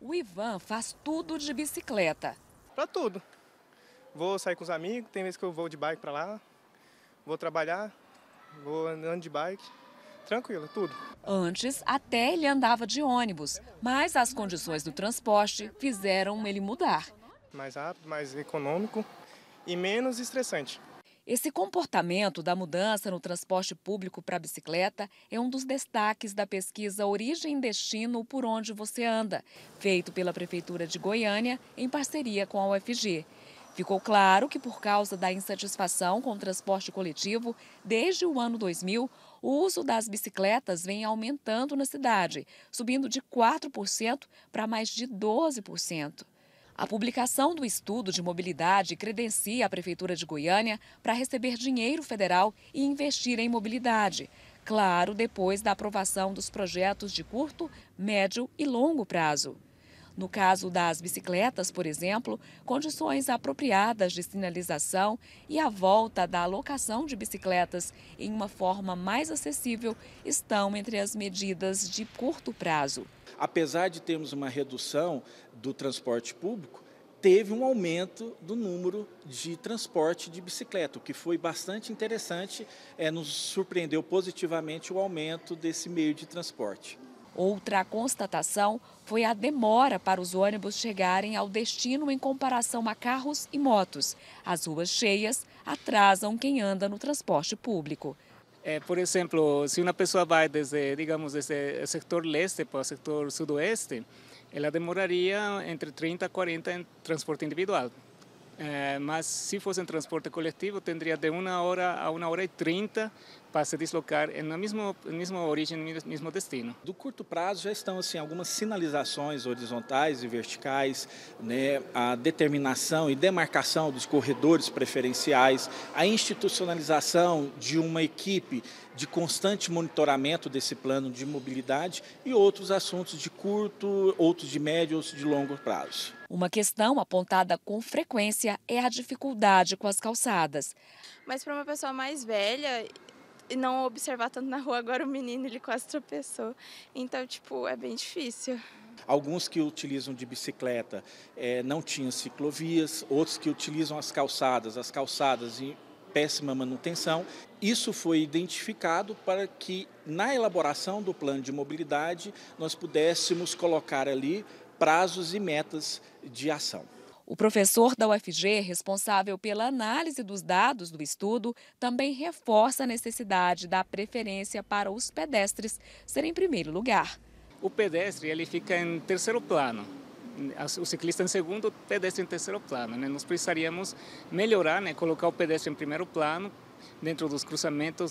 o Ivan faz tudo de bicicleta. Para tudo. Vou sair com os amigos, tem vezes que eu vou de bike para lá, vou trabalhar, vou andando de bike, tranquilo, tudo. Antes, até ele andava de ônibus, mas as condições do transporte fizeram ele mudar. Mais rápido, mais econômico e menos estressante. Esse comportamento da mudança no transporte público para a bicicleta é um dos destaques da pesquisa Origem e Destino Por Onde Você Anda, feito pela Prefeitura de Goiânia em parceria com a UFG. Ficou claro que, por causa da insatisfação com o transporte coletivo, desde o ano 2000, o uso das bicicletas vem aumentando na cidade, subindo de 4% para mais de 12%. A publicação do estudo de mobilidade credencia a Prefeitura de Goiânia para receber dinheiro federal e investir em mobilidade. Claro, depois da aprovação dos projetos de curto, médio e longo prazo. No caso das bicicletas, por exemplo, condições apropriadas de sinalização e a volta da alocação de bicicletas em uma forma mais acessível estão entre as medidas de curto prazo. Apesar de termos uma redução do transporte público, teve um aumento do número de transporte de bicicleta, o que foi bastante interessante, nos surpreendeu positivamente o aumento desse meio de transporte. Outra constatação foi a demora para os ônibus chegarem ao destino em comparação a carros e motos. As ruas cheias atrasam quem anda no transporte público. Por exemplo, se uma pessoa vai desde o setor leste para o setor sudoeste, ela demoraria entre 30 a 40 em transporte individual. Mas se fosse em transporte coletivo, teria de 1 hora a 1h30 para se deslocar na mesma origem, no mesmo destino. Do curto prazo já estão assim, algumas sinalizações horizontais e verticais, né, a determinação e demarcação dos corredores preferenciais, a institucionalização de uma equipe de constante monitoramento desse plano de mobilidade e outros assuntos de curto, outros de médio, outros de longo prazo. Uma questão apontada com frequência é a dificuldade com as calçadas. Mas para uma pessoa mais velha, não observar tanto na rua, agora o menino ele quase tropeçou. Então, é bem difícil. Alguns que utilizam de bicicleta não tinham ciclovias, outros que utilizam as calçadas em péssima manutenção. Isso foi identificado para que, na elaboração do plano de mobilidade, nós pudéssemos colocar ali prazos e metas de ação. O professor da UFG, responsável pela análise dos dados do estudo, também reforça a necessidade da preferência para os pedestres serem em primeiro lugar. O pedestre ele fica em terceiro plano, o ciclista em segundo, o pedestre em terceiro plano. Nós precisaríamos melhorar, colocar o pedestre em primeiro plano dentro dos cruzamentos